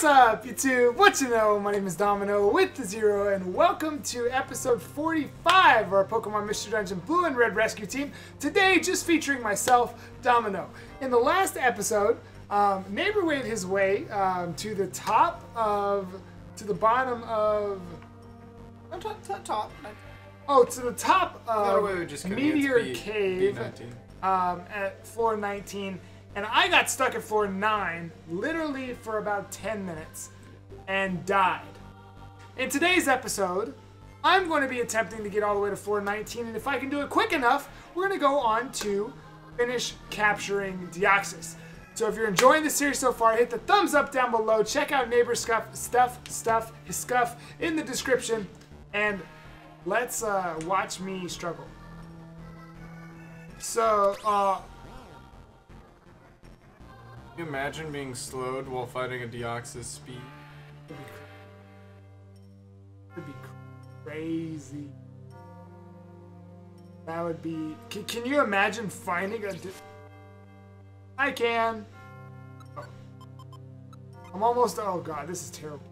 What's up, YouTube? What you know? My name is Domino with the Zero, and welcome to episode 45 of our Pokémon Mystery Dungeon Blue and Red Rescue Team. Today, just featuring myself, Domino. In the last episode, Neighbor made his way to the top of Meteor Cave at floor 19. And I got stuck at floor 9, literally for about 10 minutes, and died. In today's episode, I'm going to be attempting to get all the way to floor 19, and if I can do it quick enough, we're going to go on to finish capturing Deoxys. So if you're enjoying the series so far, hit the thumbs up down below, check out Neighbor's stuff in the description, and let's watch me struggle. So, can you imagine being slowed while fighting a Deoxys speed? That'd be crazy. That would be... Can you imagine finding a... I can. Oh. I'm almost... Oh god, this is terrible.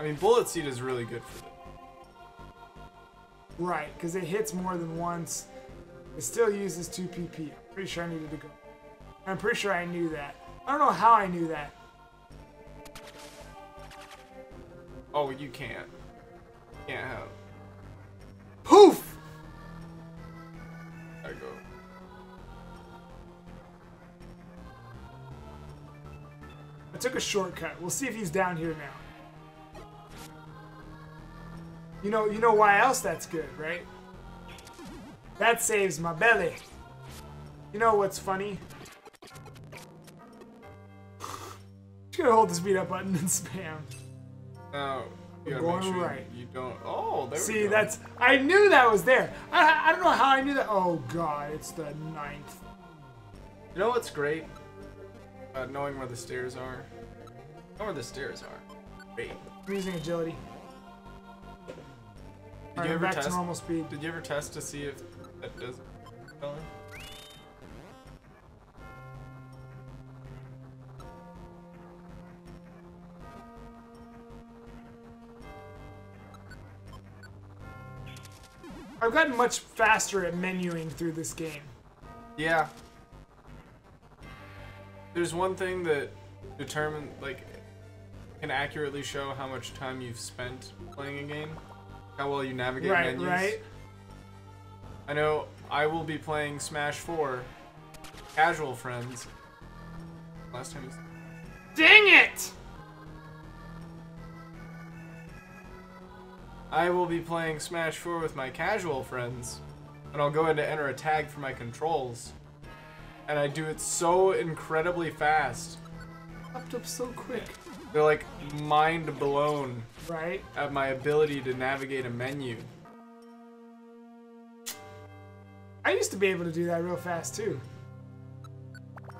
I mean, Bullet Seed is really good for that. Right, because it hits more than once. It still uses 2 PP. I'm pretty sure I needed to go. I'm pretty sure I knew that. I don't know how I knew that. Oh, you can't. You can't help. Poof! I go. I took a shortcut. We'll see if he's down here now. You know why else that's good, right? That saves my belly. You know what's funny? Just gonna hold the speed up button and spam. No, you gotta make sure right. You don't. Oh, there we go. See, that's. I knew that was there. I don't know how I knew that. Oh god, it's the 9th. You know what's great? Knowing where the stairs are. Know where the stairs are. Great. I'm using agility. Did you ever test? To normal speed. Did you ever test to see if that does spelling? I've gotten much faster at menuing through this game. Yeah. There's one thing that determines, like, can accurately show how much time you've spent playing a game. How well you navigate menus. Right. I know I will be playing Smash 4 Casual Friends. Last time you said dang it! I will be playing Smash 4 with my casual friends, and I'll go in to enter a tag for my controls. And I do it so incredibly fast. Popped up so quick. They're like mind blown at my ability to navigate a menu. I used to be able to do that real fast too.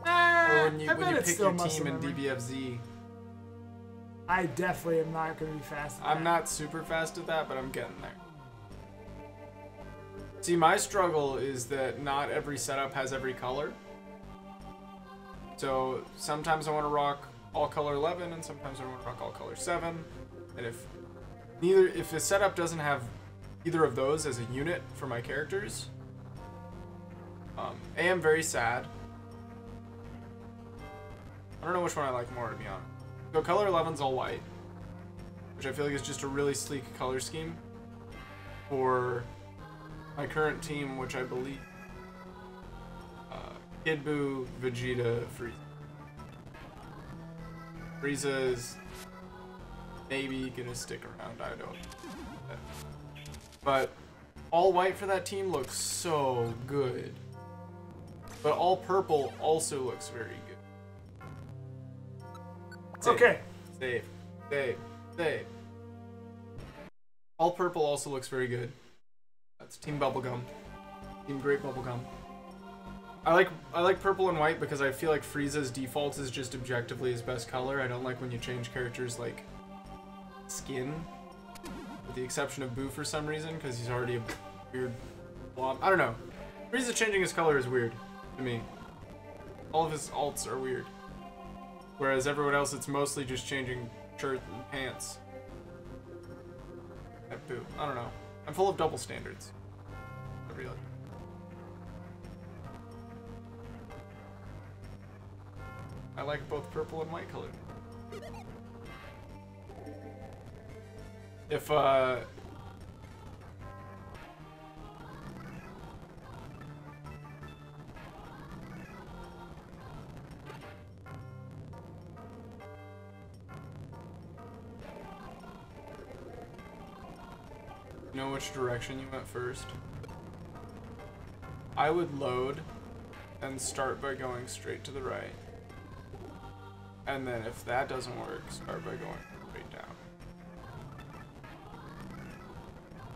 When you pick your team in DBFZ, I definitely am not going to be fast at that. I'm not super fast at that, but I'm getting there. See, my struggle is that not every setup has every color. So sometimes I want to rock all color 11, and sometimes I want to rock all color 7. And if the setup doesn't have either of those as a unit for my characters, I am very sad. I don't know which one I like more, to be honest. So color 11's all white, which I feel like is just a really sleek color scheme for my current team, which I believe Kid Buu, Vegeta, Frieza. Frieza is maybe gonna stick around, I don't know. But all white for that team looks so good. But all purple also looks very good. Save, okay. Save, save, save. All purple also looks very good. That's Team Bubblegum. Team Great Bubblegum. I like purple and white because I feel like Frieza's default is just objectively his best color. I don't like when you change characters like skin, with the exception of Boo for some reason, because he's already a weird blob. I don't know. Frieza changing his color is weird to me. All of his alts are weird. Whereas everyone else, it's mostly just changing shirt and pants. That boot. I don't know. I'm full of double standards. I really. I like both purple and white color. If, know which direction you went first. I would load and start by going straight to the right. And then if that doesn't work, start by going right down.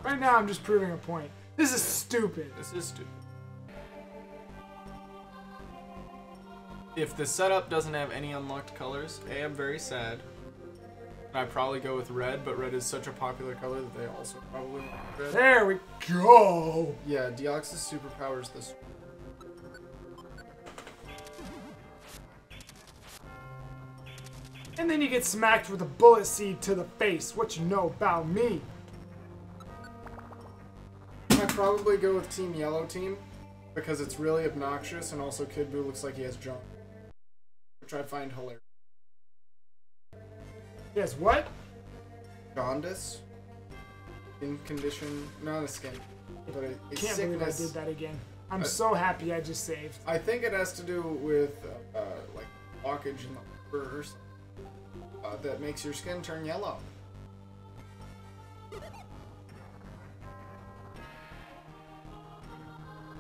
Right now I'm just proving a point. This is stupid. This is stupid. If the setup doesn't have any unlocked colors, A, I'm very sad. I probably go with red, but red is such a popular color that they also probably want red. There we go! Yeah, Deoxys superpowers this. And then you get smacked with a bullet seed to the face. What you know about me? I probably go with Team Yellow Team, because it's really obnoxious, and also Kid Buu looks like he has junk, which I find hilarious. Yes, what? Jaundice? Skin condition? Not a skin. But I can't believe I did that again. I'm so happy I just saved. I think it has to do with, like, blockage in the liver or something that makes your skin turn yellow.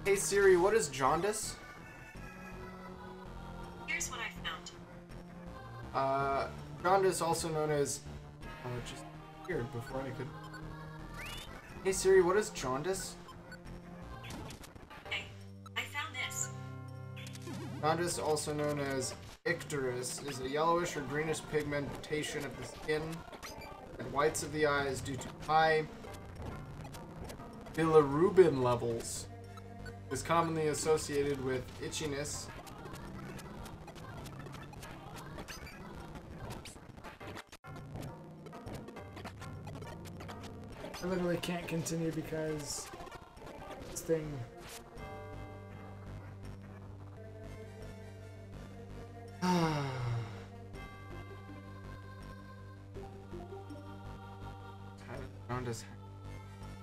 Hey Siri, what is jaundice? Here's what I found. Jaundice, also known as... Oh, it just appeared before I could... Hey Siri, what is jaundice? Hey, I found this. Jaundice, also known as icterus, is a yellowish or greenish pigmentation of the skin and whites of the eyes due to high bilirubin levels. It is commonly associated with itchiness. I literally can't continue because this thing.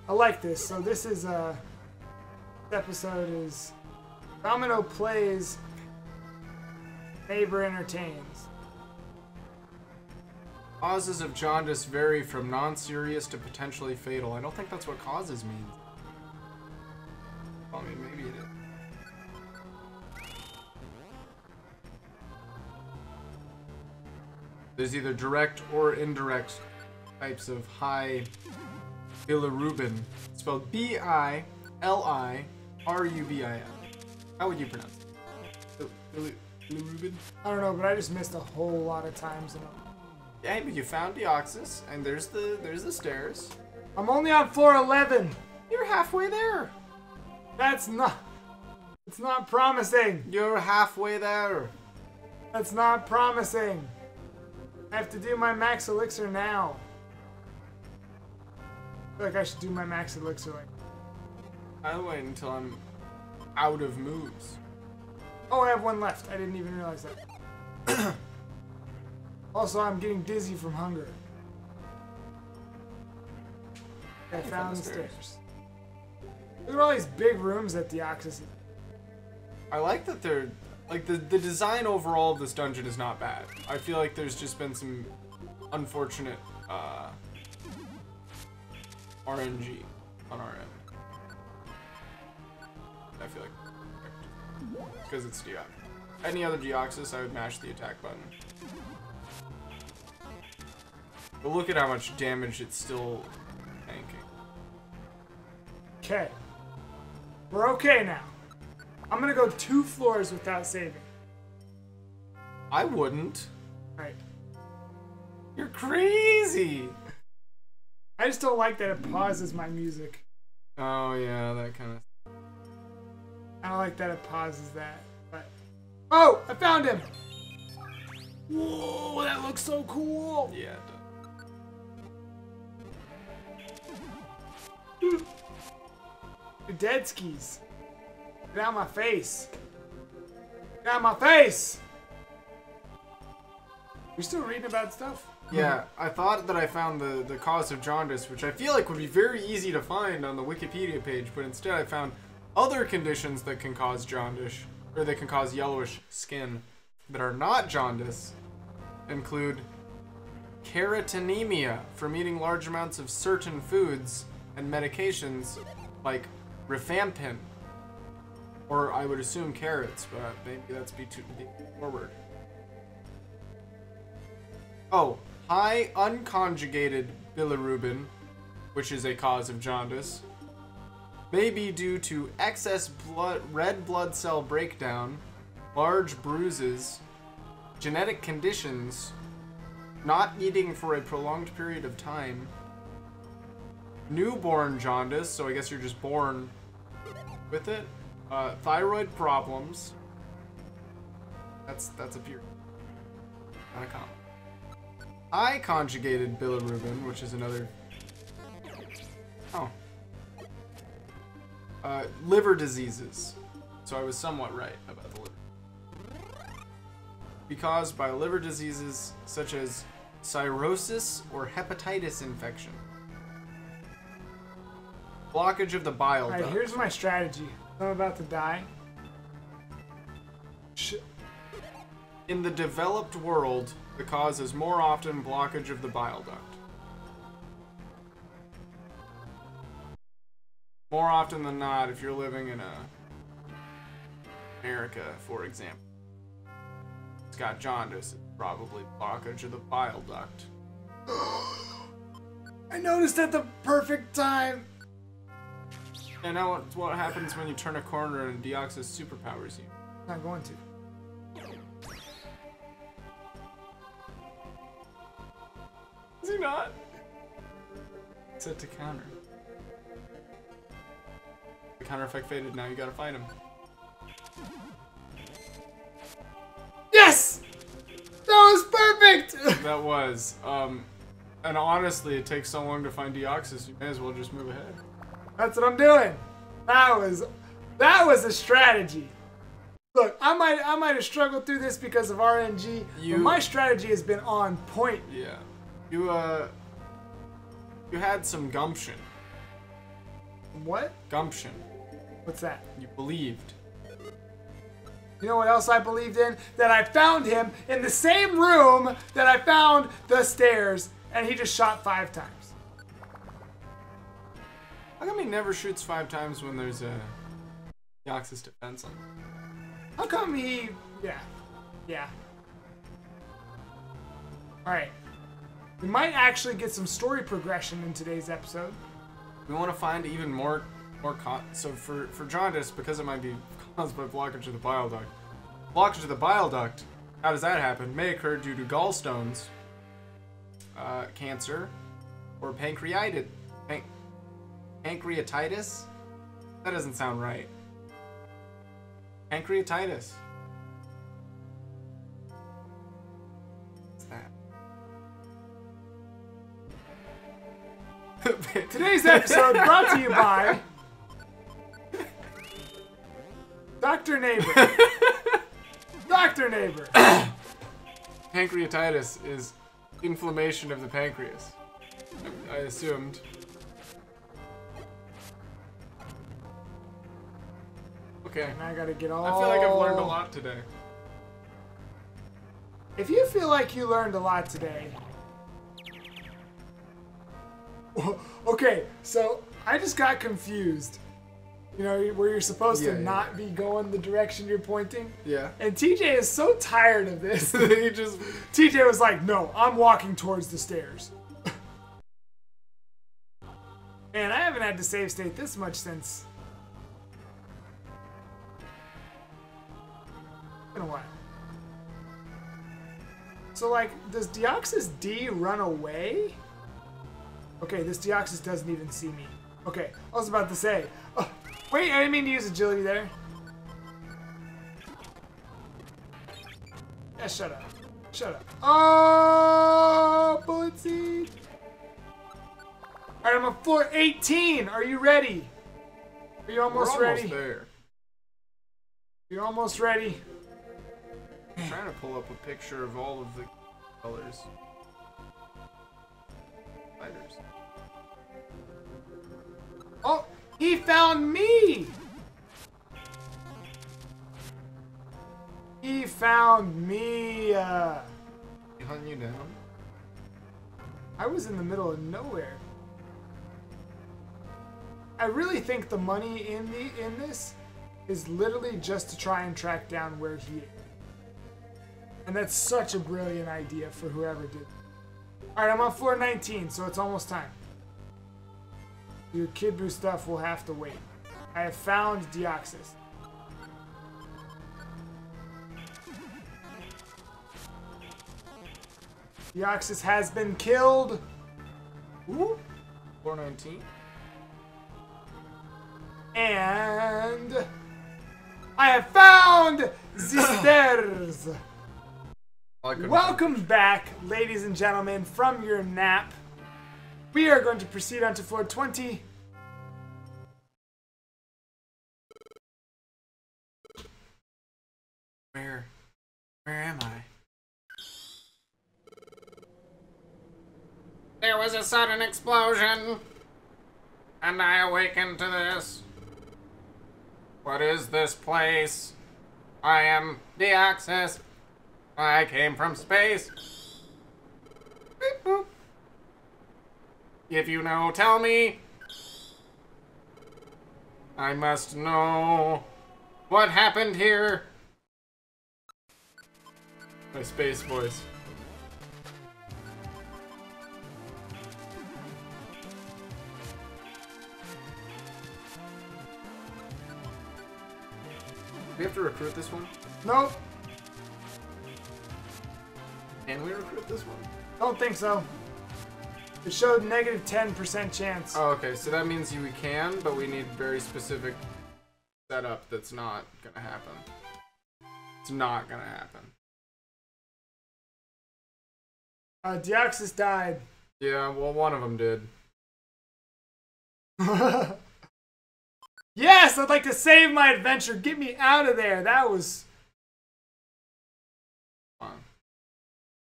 I like this. So this is this episode is Domino plays, Neighbor entertains. Causes of jaundice vary from non-serious to potentially fatal. I don't think that's what causes means. Well, I mean, maybe it is. There's either direct or indirect types of high bilirubin. It's spelled B-I-L-I-R-U-B-I-N. How would you pronounce it? Bilirubin? I don't know, but I just missed a whole lot of times in a... Hey, but you found Deoxys, and there's the stairs. I'm only on floor 11. You're halfway there. That's not. It's not promising. You're halfway there. That's not promising. I have to do my max elixir now. I feel like I should do my max elixir. Like, I'll wait until I'm out of moves. Oh, I have one left. I didn't even realize that. Also, I'm getting dizzy from hunger. I found the stairs. Look at all these big rooms at Deoxys. I like that they're... Like, the design overall of this dungeon is not bad. I feel like there's just been some unfortunate RNG on our end. I feel like... Because it's Deoxys. Any other Deoxys, I would mash the attack button. But look at how much damage it's still tanking. Okay. We're okay now. I'm gonna go 2 floors without saving. I wouldn't. Right. You're crazy! I just don't like that it pauses my music. Oh yeah, that kind of... I don't like that it pauses that, but... Oh! I found him! Whoa, that looks so cool! Yeah, it does. Dead skis. Get out of my face. Get out of my face! You're still reading about stuff? Yeah, I thought that I found the cause of jaundice, which I feel like would be very easy to find on the Wikipedia page, but instead I found other conditions that can cause jaundice, or that can cause yellowish skin that are not jaundice, include keratinemia from eating large amounts of certain foods and medications like rifampin, or I would assume carrots, but maybe that's be too forward. Oh, high unconjugated bilirubin, which is a cause of jaundice, may be due to excess red blood cell breakdown, large bruises, genetic conditions, not eating for a prolonged period of time, newborn jaundice, so I guess you're just born with it, thyroid problems. That's a pure, not a common. High conjugated bilirubin, which is another. Oh. Liver diseases. So I was somewhat right about the liver. Be caused by liver diseases such as cirrhosis or hepatitis infection. Blockage of the bile duct. Alright, here's my strategy. I'm about to die. In the developed world, the cause is more often blockage of the bile duct. More often than not, if you're living in America, for example, it's got jaundice, it's probably blockage of the bile duct. I noticed at the perfect time! And now it's what happens when you turn a corner and Deoxys superpowers you. Not going to. Is he not? Set to counter. The counter effect faded, now you gotta fight him. Yes! That was perfect! That was. And honestly, it takes so long to find Deoxys, you may as well just move ahead. That's what I'm doing. That was a strategy. Look, I might have struggled through this because of RNG, but my strategy has been on point. Yeah. You had some gumption. What? Gumption. What's that? You believed. You know what else I believed in? That I found him in the same room that I found the stairs, and he just shot 5 times. How come he never shoots 5 times when there's a Deoxys defense on him? How come he... Yeah. Alright. We might actually get some story progression in today's episode. We want to find even more. So for jaundice, because it might be caused by blockage of the bile duct. Blockage of the bile duct. How does that happen? May occur due to gallstones, cancer, or pancreatitis. That doesn't sound right. Pancreatitis. Today's episode brought to you by Dr. Neighbor. Dr. Neighbor. Pancreatitis is inflammation of the pancreas. I assumed. Okay. And I gotta get all... I feel like I've learned a lot today. If you feel like you learned a lot today... Okay, so I just got confused. You know, where you're supposed to not be going the direction you're pointing. Yeah. And TJ is so tired of this. He just... TJ was like, no, I'm walking towards the stairs. Man, I haven't had to save state this much since... in a while. So, like, does Deoxys D run away? Okay, this Deoxys doesn't even see me. Okay, I was about to say. Oh, wait, I didn't mean to use agility there. Yeah, shut up. Shut up. Oh, Bullet Seed. All right, I'm on floor 18. Are you ready? Are you almost ready? Almost there. You're almost ready. I'm trying to pull up a picture of all of the colors. Fighters. Oh, he found me! He found me! He hung you down? I was in the middle of nowhere. I really think the money in this is literally just to try and track down where he is. And that's such a brilliant idea for whoever did it. Alright, I'm on floor 19, so it's almost time. Your Kid Buu stuff will have to wait. I have found Deoxys. Deoxys has been killed. Ooh. 419. And I have found Sisters. Welcome back, ladies and gentlemen, from your nap. We are going to proceed onto floor 20. Where am I? There was a sudden explosion, and I awakened to this. What is this place? I am Deoxys. I came from space. Beep, boop. If you know, tell me. I must know what happened here. My space voice. We have to recruit this one? Nope. Can we recruit this one? Don't think so. It showed negative 10% chance. Oh, okay. So that means we can, but we need very specific setup that's not gonna happen. It's not gonna happen. Deoxys died. Yeah, well, one of them did. Yes, I'd like to save my adventure. Get me out of there. That was... fine.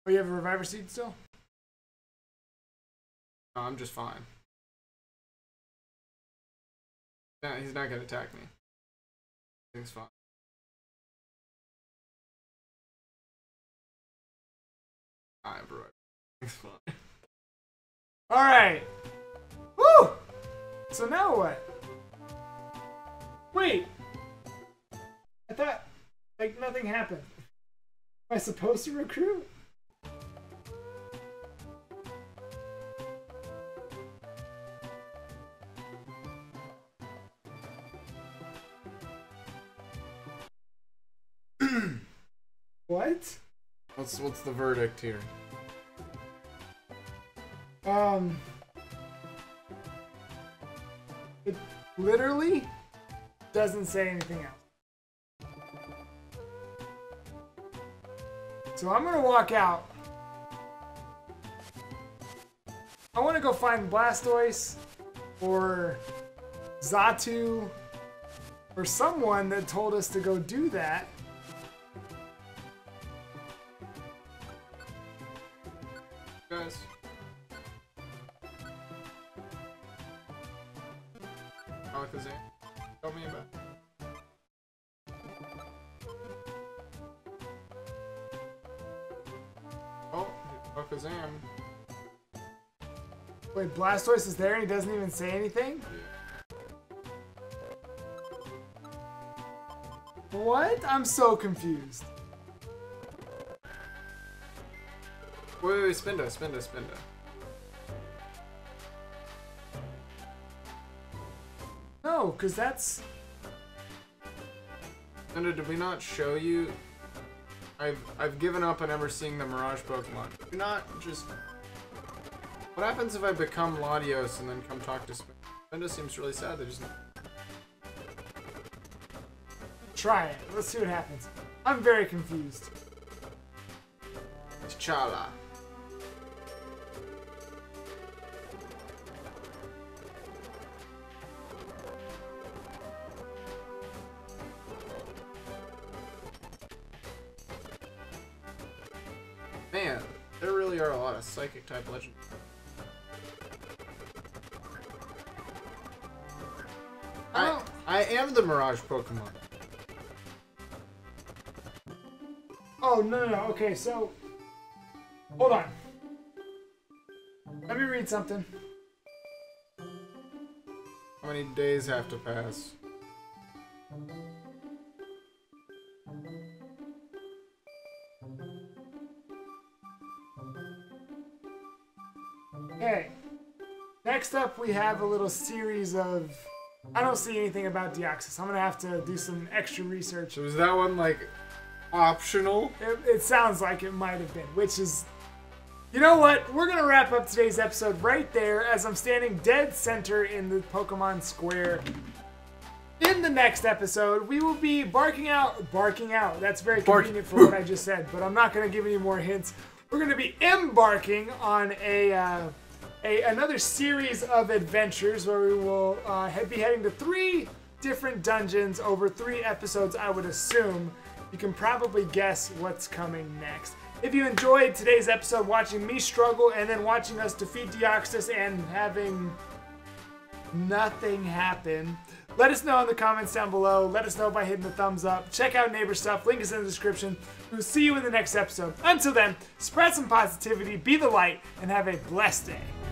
Oh, you have a reviver seed still? No, I'm just fine. No, he's not going to attack me. Everything's fine. Alright, bro. Everything's fine. Alright. Woo! So now what? Wait! I thought, like, nothing happened. Am I supposed to recruit? What? What's the verdict here? It literally doesn't say anything else. So I'm gonna walk out. I wanna go find Blastoise or Xatu or someone that told us to go do that. Guys. Tell me about it. Oh, Alakazam. Wait, Blastoise is there and he doesn't even say anything? Yeah. What? I'm so confused. Wait, Spinda. No, because that's... Linda, did we not show you? I've given up on ever seeing the Mirage Pokemon. Do not just... What happens if I become Latios and then come talk to Spinda? Spinda seems really sad that he's not... Try it. Let's see what happens. I'm very confused. T'Challa. Man, there really are a lot of psychic type legends. I am the Mirage Pokemon. Oh, no, no, no. Okay, so... Hold on. Let me read something. How many days have to pass? Okay. Next up, we have a little series of... I don't see anything about Deoxys. I'm going to have to do some extra research. So is that one, like... optional? It sounds like it might have been, which is... You know what? We're going to wrap up today's episode right there as I'm standing dead center in the Pokemon Square. In the next episode, we will be barking out. That's very convenient for what I just said, but I'm not going to give any more hints. We're going to be embarking on another series of adventures where we will be heading to 3 different dungeons over 3 episodes, I would assume. You can probably guess what's coming next. If you enjoyed today's episode, watching me struggle and then watching us defeat Deoxys and having nothing happen, let us know in the comments down below. Let us know by hitting the thumbs up. Check out Neighbor stuff. Link is in the description. We'll see you in the next episode. Until then, spread some positivity, be the light, and have a blessed day.